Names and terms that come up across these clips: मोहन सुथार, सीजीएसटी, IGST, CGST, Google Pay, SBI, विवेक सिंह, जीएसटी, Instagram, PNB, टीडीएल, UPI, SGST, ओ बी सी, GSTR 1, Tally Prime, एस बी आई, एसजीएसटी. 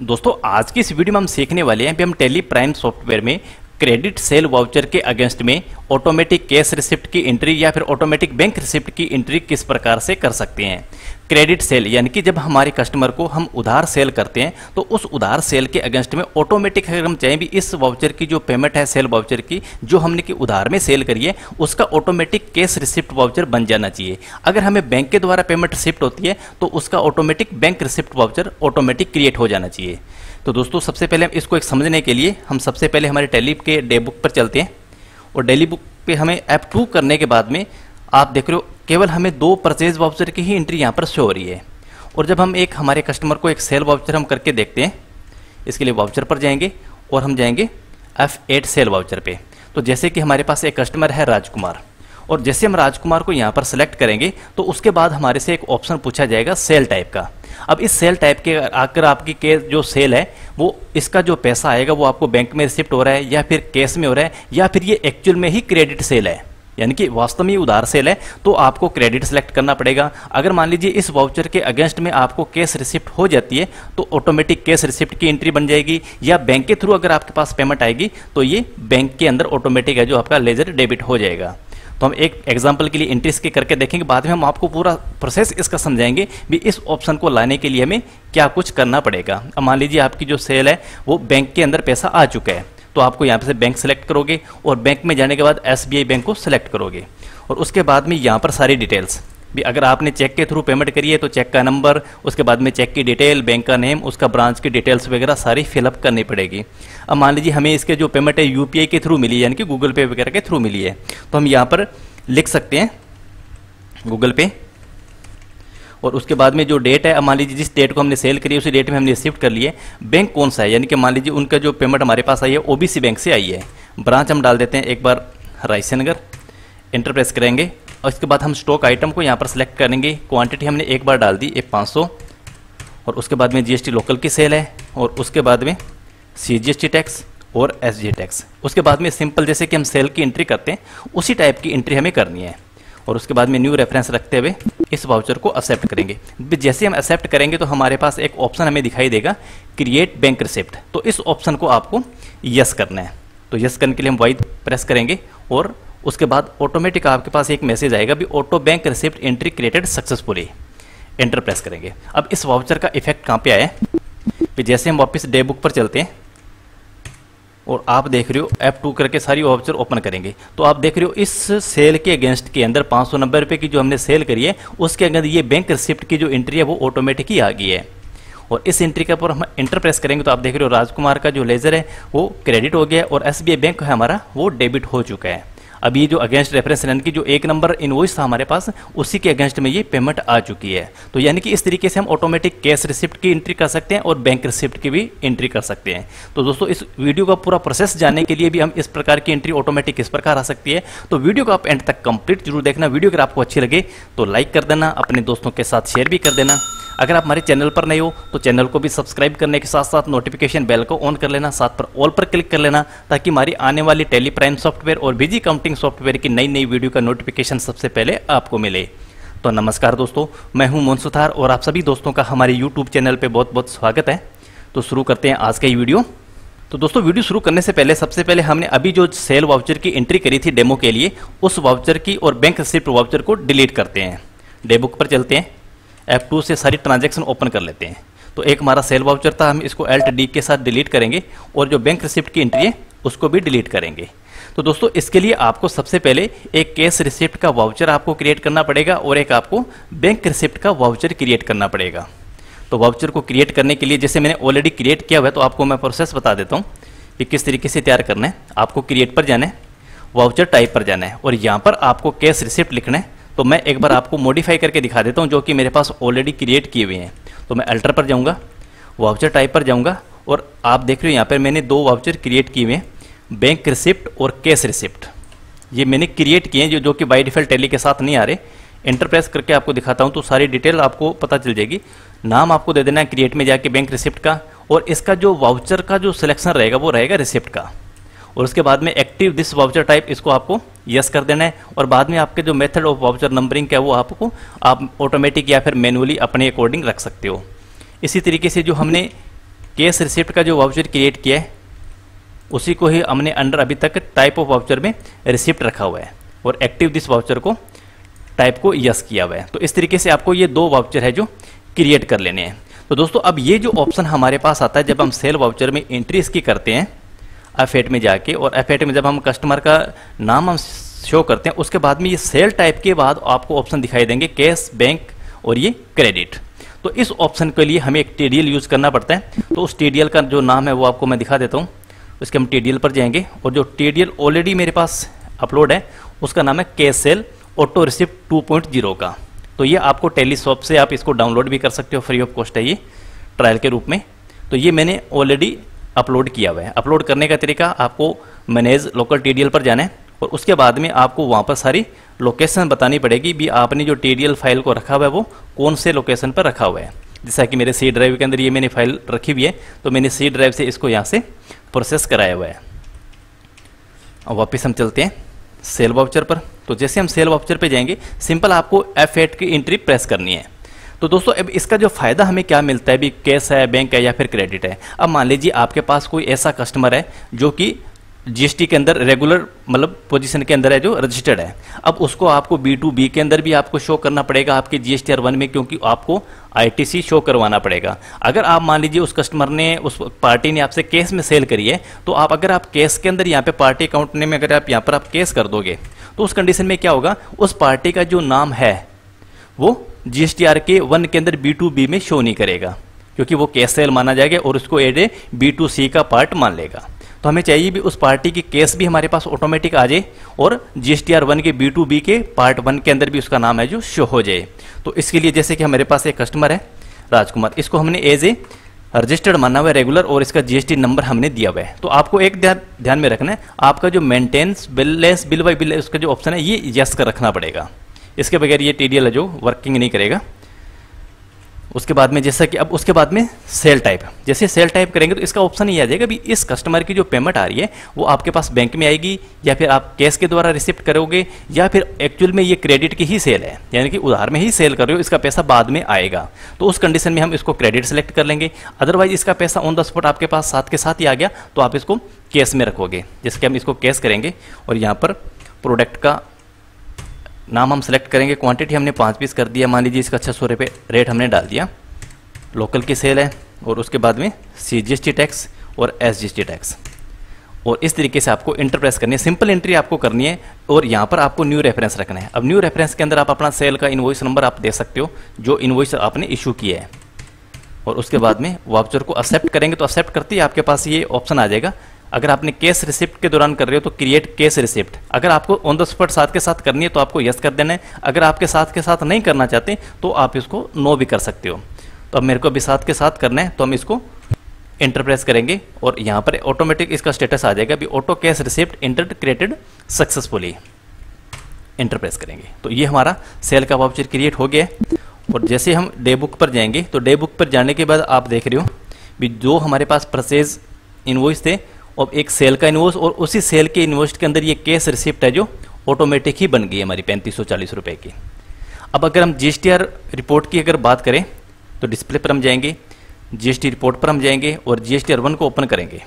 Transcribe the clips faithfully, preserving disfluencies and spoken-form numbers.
दोस्तों आज की इस वीडियो में हम सीखने वाले हैं कि हम टैली प्राइम सॉफ्टवेयर में क्रेडिट सेल वाउचर के अगेंस्ट में ऑटोमेटिक कैश रिसिप्ट की एंट्री या फिर ऑटोमेटिक बैंक रिसिप्ट की एंट्री किस प्रकार से कर सकते हैं। क्रेडिट सेल यानी कि जब हमारे कस्टमर को हम उधार सेल करते हैं तो उस उधार सेल के अगेंस्ट में ऑटोमेटिक अगर हम चाहें भी इस वाउचर की जो पेमेंट है सेल वाउचर की जो हमने कि उधार में सेल करी है उसका ऑटोमेटिक कैश रिसिप्ट वाउचर बन जाना चाहिए। अगर हमें बैंक के द्वारा पेमेंट रिसिप्ट होती है तो उसका automatic bank receipt voucher automatic create हो जाना चाहिए। तो दोस्तों सबसे पहले हम इसको एक समझने के लिए हम सबसे पहले हमारे टैली के डे बुक पर चलते हैं और टैली बुक पे हमें ऐप टू करने के बाद में आप देख रहे हो केवल हमें दो परचेज वाउचर की ही एंट्री यहाँ पर शो हो रही है। और जब हम एक हमारे कस्टमर को एक सेल वाउचर हम करके देखते हैं, इसके लिए वाउचर पर जाएंगे और हम जाएंगे एफ एट सेल वाउचर पे। तो जैसे कि हमारे पास एक कस्टमर है राजकुमार और जैसे हम राजकुमार को यहाँ पर सेलेक्ट करेंगे तो उसके बाद हमारे से एक ऑप्शन पूछा जाएगा सेल टाइप का। अब इस सेल टाइप के आकर आपकी केस जो सेल है वो इसका जो पैसा आएगा वो आपको बैंक में रिसिप्ट हो रहा है या फिर कैश में हो रहा है या फिर ये एक्चुअल में ही क्रेडिट सेल है यानी कि वास्तव में उधार सेल है तो आपको क्रेडिट सेलेक्ट करना पड़ेगा। अगर मान लीजिए इस वाउचर के अगेंस्ट में आपको कैश रिसिप्ट हो जाती है तो ऑटोमेटिक कैश रिसिप्ट की एंट्री बन जाएगी या बैंक के थ्रू अगर आपके पास पेमेंट आएगी तो ये बैंक के अंदर ऑटोमेटिक है जो आपका लेजर डेबिट हो जाएगा। तो हम एक एग्जांपल के लिए एंट्री इसके करके देखेंगे, बाद में हम आपको पूरा प्रोसेस इसका समझाएंगे भी इस ऑप्शन को लाने के लिए हमें क्या कुछ करना पड़ेगा। अब मान लीजिए आपकी जो सेल है वो बैंक के अंदर पैसा आ चुका है तो आपको यहाँ से बैंक सेलेक्ट करोगे और बैंक में जाने के बाद एस बी आई बैंक को सेलेक्ट करोगे और उसके बाद में यहाँ पर सारी डिटेल्स भी अगर आपने चेक के थ्रू पेमेंट करी है तो चेक का नंबर, उसके बाद में चेक की डिटेल, बैंक का नेम, उसका ब्रांच की डिटेल्स वगैरह सारी फिलअप करनी पड़ेगी। अब मान लीजिए हमें इसके जो पेमेंट है यू पी आई के थ्रू मिली है यानी कि गूगल पे वगैरह के थ्रू मिली है तो हम यहाँ पर लिख सकते हैं गूगल पे और उसके बाद में जो डेट है, अब मान लीजिए जिस डेट को हमने सेल करी है उसी डेट में हमने रिसिप्ट कर लिए। बैंक कौन सा है यानी कि मान लीजिए उनका जो पेमेंट हमारे पास आई है ओ बी सी बैंक से आई है। ब्रांच हम डाल देते हैं एक बार रायसेनगर, एंटर प्रेस करेंगे और इसके बाद हम स्टॉक आइटम को यहाँ पर सेलेक्ट करेंगे। क्वांटिटी हमने एक बार डाल दी एक पाँच सौ और उसके बाद में जी एस टी लोकल की सेल है और उसके बाद में C G S T tax और S G S T tax. उसके बाद में सिंपल जैसे कि हम सेल की एंट्री करते हैं उसी टाइप की एंट्री हमें करनी है और उसके बाद में न्यू रेफरेंस रखते हुए इस वाउचर को एक्सेप्ट करेंगे। जैसे हम एक्सेप्ट करेंगे तो हमारे पास एक ऑप्शन हमें दिखाई देगा क्रिएट बैंक रिसिप्ट, तो इस ऑप्शन को आपको यस करना है। तो यस करने के लिए हम वाई प्रेस करेंगे और उसके बाद ऑटोमेटिक आपके पास एक मैसेज आएगा भी auto bank receipt entry created successfully, enter press करेंगे। अब इस वाउचर का इफेक्ट कहाँ पे आया है, जैसे हम वापस डे बुक पर चलते हैं और आप देख रहे हो ऐप टू करके सारी वाउचर ओपन करेंगे तो आप देख रहे हो इस सेल के अगेंस्ट के अंदर पाँच सौ नब्बे रुपये की जो हमने सेल करी है उसके अंदर ये बैंक रिसिप्ट की जो एंट्री है वो ऑटोमेटिक ही आ गई है। और इस एंट्री के ऊपर हम एंटर प्रेस करेंगे तो आप देख रहे हो राजकुमार का जो लेजर है वो क्रेडिट हो गया और एस बी आई बैंक है हमारा वो डेबिट हो चुका है। अब ये जो अगेंस्ट रेफरेंस यानी कि जो एक नंबर इनवॉइस था हमारे पास उसी के अगेंस्ट में ये पेमेंट आ चुकी है। तो यानी कि इस तरीके से हम ऑटोमेटिक कैश रिसिप्ट की एंट्री कर सकते हैं और बैंक रिसिप्ट की भी एंट्री कर सकते हैं। तो दोस्तों इस वीडियो का पूरा प्रोसेस जानने के लिए भी हम इस प्रकार की एंट्री ऑटोमेटिक किस प्रकार आ सकती है तो वीडियो को आप एंड तक कंप्लीट जरूर देखना। वीडियो अगर आपको अच्छी लगे तो लाइक कर देना, अपने दोस्तों के साथ शेयर भी कर देना। अगर आप हमारे चैनल पर नए हो तो चैनल को भी सब्सक्राइब करने के साथ साथ नोटिफिकेशन बेल को ऑन कर लेना, साथ पर ऑल पर क्लिक कर लेना ताकि हमारी आने वाली टैली प्राइम सॉफ्टवेयर और बिजी काउंटिंग सॉफ्टवेयर की नई नई वीडियो का नोटिफिकेशन सबसे पहले आपको मिले। तो नमस्कार दोस्तों, मैं हूं मोहन सुथार और आप सभी दोस्तों का हमारे यूट्यूब चैनल पर बहुत बहुत स्वागत है। तो शुरू करते हैं आज का ये वीडियो। तो दोस्तों वीडियो शुरू करने से पहले सबसे पहले हमने अभी जो सेल वाउचर की एंट्री करी थी डेमो के लिए उस वाउचर की और बैंक रिसिप्ट वाउचर को डिलीट करते हैं। डे बुक पर चलते हैं, ऐप टू से सारी ट्रांजैक्शन ओपन कर लेते हैं। तो एक हमारा सेल वाउचर था, हम इसको एल्ट डी के साथ डिलीट करेंगे और जो बैंक रिसिप्ट की एंट्री है उसको भी डिलीट करेंगे। तो दोस्तों इसके लिए आपको सबसे पहले एक कैश रिसिप्ट का वाउचर आपको क्रिएट करना पड़ेगा और एक आपको बैंक रिसिप्ट का वाउचर क्रिएट करना पड़ेगा। तो वाउचर को क्रिएट करने के लिए जैसे मैंने ऑलरेडी क्रिएट किया हुआ है तो आपको मैं प्रोसेस बता देता हूँ कि किस तरीके से तैयार करना है। आपको क्रिएट पर जाना है, वाउचर टाइप पर जाना है और यहाँ पर आपको कैश रिसिप्ट लिखना है। तो मैं एक बार आपको मॉडिफाई करके दिखा देता हूँ जो कि मेरे पास ऑलरेडी क्रिएट किए हुए हैं। तो मैं अल्टर पर जाऊँगा, वाउचर टाइप पर जाऊँगा और आप देख रहे हो यहाँ पर मैंने दो वाउचर क्रिएट किए हुए हैं, बैंक रिसिप्ट और कैश रिसिप्ट। ये मैंने क्रिएट किए हैं जो जो कि बाई डिफ़ॉल्ट टैली के साथ नहीं आ रहे। एंटर प्रेस करके आपको दिखाता हूँ तो सारी डिटेल आपको पता चल जाएगी। नाम आपको दे देना है क्रिएट में जाके बैंक रिसिप्ट का और इसका जो वाउचर का जो सिलेक्शन रहेगा वो रहेगा रिसिप्ट का और उसके बाद में एक्टिव दिस वाउचर टाइप इसको आपको यस कर देना है और बाद में आपके जो मेथड ऑफ वाउचर नंबरिंग का है वो आपको आप ऑटोमेटिक या फिर मैनुअली अपने अकॉर्डिंग रख सकते हो। इसी तरीके से जो हमने कैश रिसिप्ट का जो वाउचर क्रिएट किया है उसी को ही हमने अंडर अभी तक टाइप ऑफ वाउचर में रिसिप्ट रखा हुआ है और एक्टिव दिस वाउचर को टाइप को यस किया हुआ है। तो इस तरीके से आपको ये दो वाउचर है जो क्रिएट कर लेने हैं। तो दोस्तों अब ये जो ऑप्शन हमारे पास आता है जब हम सेल वाउचर में एंट्री इसकी करते हैं एफ एट में जाके, और एफ एट में जब हम कस्टमर का नाम हम शो करते हैं उसके बाद में ये सेल टाइप के बाद आपको ऑप्शन दिखाई देंगे कैश, बैंक और ये क्रेडिट। तो इस ऑप्शन के लिए हमें एक टीडीएल यूज़ करना पड़ता है। तो उस टीडीएल का जो नाम है वो आपको मैं दिखा देता हूँ। उसके हम टीडीएल पर जाएंगे और जो टीडीएल ऑलरेडी मेरे पास अपलोड है उसका नाम है cash sale auto receipt two point zero का। तो ये आपको टैली शॉप से आप इसको डाउनलोड भी कर सकते हो, फ्री ऑफ कॉस्ट है ये ट्रायल के रूप में। तो ये मैंने ऑलरेडी अपलोड किया हुआ है। अपलोड करने का तरीका आपको मैनेज लोकल टीडीएल पर जाना है और उसके बाद में आपको वहाँ पर सारी लोकेशन बतानी पड़ेगी भी आपने जो टीडीएल फाइल को रखा हुआ है वो कौन से लोकेशन पर रखा हुआ है। जैसा कि मेरे सी ड्राइव के अंदर ये मैंने फाइल रखी हुई है तो मैंने सी ड्राइव से इसको यहाँ से प्रोसेस कराया हुआ है। और वापस हम चलते हैं सेल वाउचर पर। तो जैसे हम सेल वाउचर पर जाएंगे सिंपल आपको एफ एट की एंट्री प्रेस करनी है। तो दोस्तों अब इसका जो फ़ायदा हमें क्या मिलता है भी कैश है, बैंक है या फिर क्रेडिट है। अब मान लीजिए आपके पास कोई ऐसा कस्टमर है जो कि जीएसटी के अंदर रेगुलर मतलब पोजीशन के अंदर है जो रजिस्टर्ड है। अब उसको आपको बी टू बी के अंदर भी आपको शो करना पड़ेगा आपके जीएसटीआर वन में, क्योंकि आपको आईटीसी शो करवाना पड़ेगा। अगर आप मान लीजिए उस कस्टमर ने उस पार्टी ने आपसे कैश में सेल करी है तो आप अगर आप कैश के अंदर यहाँ पे पार्टी अकाउंट में अगर आप यहाँ पर आप कैश कर दोगे तो उस कंडीशन में क्या होगा, उस पार्टी का जो नाम है वो जीएसटीआर के वन के अंदर बी टू बी में शो नहीं करेगा क्योंकि वो कैश सेल माना जाएगा और उसको add a B to C का पार्ट मान लेगा। तो हमें चाहिए भी उस पार्टी की केस भी हमारे पास ऑटोमेटिक आ जाए और जीएसटीआर वन के बी टू बी के पार्ट वन के अंदर भी उसका नाम है जो शो हो जाए। तो इसके लिए जैसे कि हमारे पास एक कस्टमर है राजकुमार, इसको हमने एज ए रजिस्टर्ड माना हुआ है रेगुलर और इसका जीएसटी नंबर हमने दिया हुआ है। तो आपको एक ध्यान में रखना है आपका जो maintenance balance bill by bill उसका जो ऑप्शन है ये यस का रखना पड़ेगा, इसके बगैर ये टीडीएल जो वर्किंग नहीं करेगा। उसके बाद में जैसा कि अब उसके बाद में सेल टाइप, जैसे सेल टाइप करेंगे तो इसका ऑप्शन ये आ जाएगा भी इस कस्टमर की जो पेमेंट आ रही है वो आपके पास बैंक में आएगी या फिर आप कैश के द्वारा रिसिप्ट करोगे या फिर एक्चुअल में ये क्रेडिट की ही सेल है यानी कि उधार में ही सेल कर रहे हो, इसका पैसा बाद में आएगा। तो उस कंडीशन में हम इसको क्रेडिट सेलेक्ट कर लेंगे। अदरवाइज इसका पैसा ऑन द स्पॉट आपके पास साथ के साथ ही आ गया तो आप इसको कैश में रखोगे। जैसे कि हम इसको कैश करेंगे और यहाँ पर प्रोडक्ट का नाम हम सेलेक्ट करेंगे, क्वांटिटी हमने पाँच पीस कर दिया, मान लीजिए इसका छः सौ रुपये रेट हमने डाल दिया, लोकल की सेल है और उसके बाद में सीजीएसटी टैक्स और एसजीएसटी टैक्स। और इस तरीके से आपको एंटर प्रेस करनी है, सिंपल एंट्री आपको करनी है और यहाँ पर आपको न्यू रेफरेंस रखना है। अब न्यू रेफरेंस के अंदर आप अपना सेल का इन्वॉइस नंबर आप दे सकते हो जो इन्वॉइस आपने इशू किया है। और उसके बाद में वाउचर को एक्सेप्ट करेंगे तो एक्सेप्ट करते ही आपके पास ये ऑप्शन आ जाएगा। अगर आपने कैश रिसिप्ट के दौरान कर रहे हो तो क्रिएट कैश रिसिप्ट, अगर आपको ऑन द स्पॉट साथ के साथ करनी है तो आपको यस कर देना है। अगर आपके साथ के साथ नहीं करना चाहते तो आप इसको नो भी कर सकते हो। तो अब मेरे को अभी साथ के साथ करना है तो हम इसको एंटर प्रेस करेंगे और यहाँ पर ऑटोमेटिक इसका स्टेटस आ जाएगा भी auto cash receipt enter created successfully, enter press करेंगे। तो ये हमारा सेल का वाउचर क्रिएट हो गया है। और जैसे हम डे बुक पर जाएंगे तो डे बुक पर जाने के बाद आप देख रहे हो भी जो हमारे पास परचेज इन्वॉइस थे और एक सेल का इन्वॉइस और उसी सेल के इन्वॉइस के अंदर ये कैश रिसिप्ट है जो ऑटोमेटिक ही बन गई है हमारी पैंतीस सौ चालीस रुपये की। अब अगर हम जीएसटीआर रिपोर्ट की अगर बात करें तो डिस्प्ले पर हम जाएंगे, जीएसटी रिपोर्ट पर हम जाएंगे और जीएसटीआर वन को ओपन करेंगे,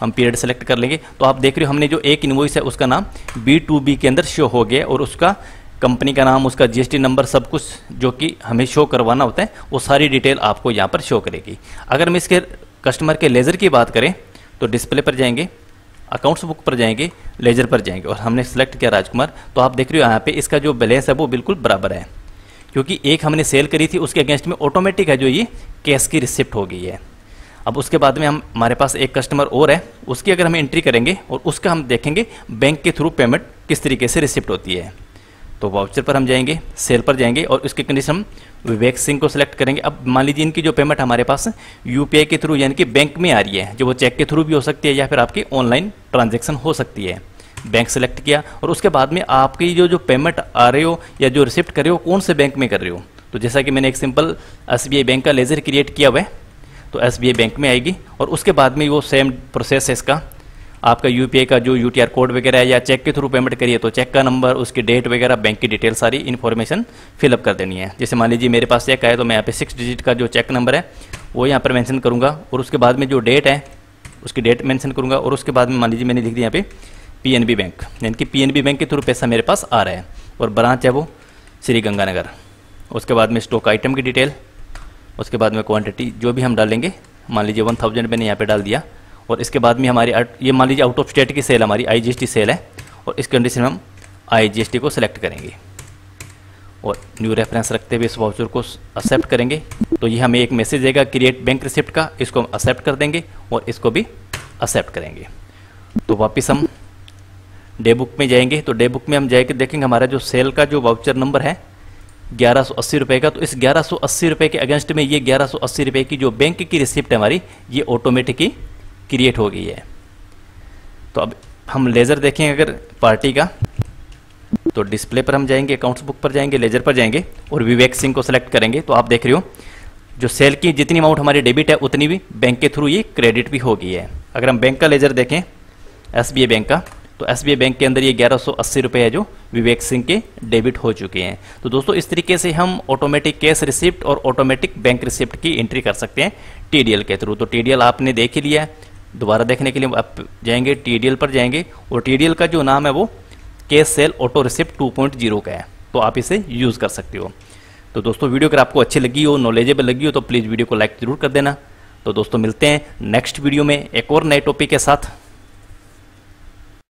हम पीरियड सेलेक्ट कर लेंगे। तो आप देख रहे हो हमने जो एक इन्वॉइस है उसका नाम बी टू बी के अंदर शो हो गया और उसका कंपनी का नाम, उसका जीएसटी नंबर, सब कुछ जो कि हमें शो करवाना होता है वो सारी डिटेल आपको यहाँ पर शो करेगी। अगर हम इसके कस्टमर के लेजर की बात करें तो डिस्प्ले पर जाएंगे, अकाउंट्स बुक पर जाएंगे, लेजर पर जाएंगे और हमने सेलेक्ट किया राजकुमार। तो आप देख रहे हो यहाँ पे इसका जो बैलेंस है वो बिल्कुल बराबर है क्योंकि एक हमने सेल करी थी उसके अगेंस्ट में ऑटोमेटिक है जो ये कैश की रिसिप्ट हो गई है। अब उसके बाद में हम हमारे पास एक कस्टमर और है, उसकी अगर हम एंट्री करेंगे और उसका हम देखेंगे बैंक के थ्रू पेमेंट किस तरीके से रिसिप्ट होती है। तो वाउचर पर हम जाएंगे, सेल पर जाएंगे और इसके कंडीशन हम विवेक सिंह को सिलेक्ट करेंगे। अब मान लीजिए इनकी जो पेमेंट हमारे पास यूपीआई के थ्रू यानी कि बैंक में आ रही है जो वो चेक के थ्रू भी हो सकती है या फिर आपकी ऑनलाइन ट्रांजैक्शन हो सकती है, बैंक सेलेक्ट किया। और उसके बाद में आपकी जो जो पेमेंट आ रहे हो या जो रिसिप्ट कर रहे हो कौन से बैंक में कर रहे हो। तो जैसा कि मैंने एक सिंपल एसबीआई बैंक का लेजर क्रिएट किया हुआ है तो एसबीआई बैंक में आएगी और उसके बाद में वो सेम प्रोसेस है इसका। आपका यूपीआई का जो यूटीआर कोड वगैरह है या चेक के थ्रू पेमेंट करिए तो चेक का नंबर, उसकी डेट वगैरह, बैंक की डिटेल, सारी इन्फॉर्मेशन फिलअप कर देनी है। जैसे मान लीजिए मेरे पास चेक आया तो मैं यहाँ पे सिक्स डिजिट का जो चेक नंबर है वो यहाँ पर मैंसन करूँगा और उसके बाद में जो डेट है उसकी डेट मैंसन करूँगा और उसके बाद में मान लीजिए मैंने लिख दिया यहाँ पे पी एन बी बैंक, यानी कि पी एन बी बैंक के थ्रू पैसा मेरे पास आ रहा है और ब्रांच है वो श्री गंगानगर। उसके बाद में स्टॉक आइटम की डिटेल, उसके बाद में क्वांटिटी जो भी हम डालेंगे, मान लीजिए वन थाउजेंड मैंने यहाँ पे डाल दिया। और इसके बाद में हमारी ये मान लीजिए आउट ऑफ स्टेट की सेल हमारी आईजीएसटी सेल है और इस कंडीशन में हम आईजीएसटी को सिलेक्ट करेंगे और न्यू रेफरेंस रखते हुए इस वाउचर को एक्सेप्ट करेंगे। तो ये हमें एक मैसेज देगा क्रिएट बैंक रिसिप्ट का, इसको हम एक्सेप्ट कर देंगे और इसको भी एक्सेप्ट करेंगे। तो वापस हम डे बुक में जाएंगे तो डे बुक में हम जाके देखेंगे हमारा जो सेल का जो वाउचर नंबर है ग्यारह सौ अस्सी रुपये का। तो इस ग्यारह सौ अस्सी रुपये के अगेंस्ट में ये ग्यारह सौ अस्सी रुपये की जो बैंक की रिसिप्ट है हमारी ये ऑटोमेटिक ही क्रिएट हो गई है। तो अब हम लेज़र देखें अगर पार्टी का तो डिस्प्ले पर हम जाएंगे, अकाउंट्स बुक पर जाएंगे, लेज़र पर जाएंगे और विवेक सिंह को सिलेक्ट करेंगे। तो आप देख रहे हो जो सेल की जितनी अमाउंट हमारी डेबिट है उतनी भी बैंक के थ्रू ये क्रेडिट भी हो गई है। अगर हम बैंक का लेज़र देखें एसबीआई बैंक का तो एसबीआई बैंक के अंदर ये ग्यारह सौ अस्सी रुपये है जो विवेक सिंह के डेबिट हो चुके हैं। तो दोस्तों इस तरीके से हम ऑटोमेटिक कैश रिसिप्ट और ऑटोमेटिक बैंक रिसिप्ट की एंट्री कर सकते हैं टीडीएल के थ्रू। तो टीडीएल आपने देख ही लिया है, दोबारा देखने के लिए आप जाएंगे टीडीएल पर जाएंगे और टीडीएल का जो नाम है वो cash sale auto receipt two point zero का है, तो आप इसे यूज़ कर सकते हो। तो दोस्तों वीडियो अगर आपको अच्छी लगी हो, नॉलेजेबल लगी हो तो प्लीज़ वीडियो को लाइक ज़रूर कर देना। तो दोस्तों मिलते हैं नेक्स्ट वीडियो में एक और नए टॉपिक के साथ।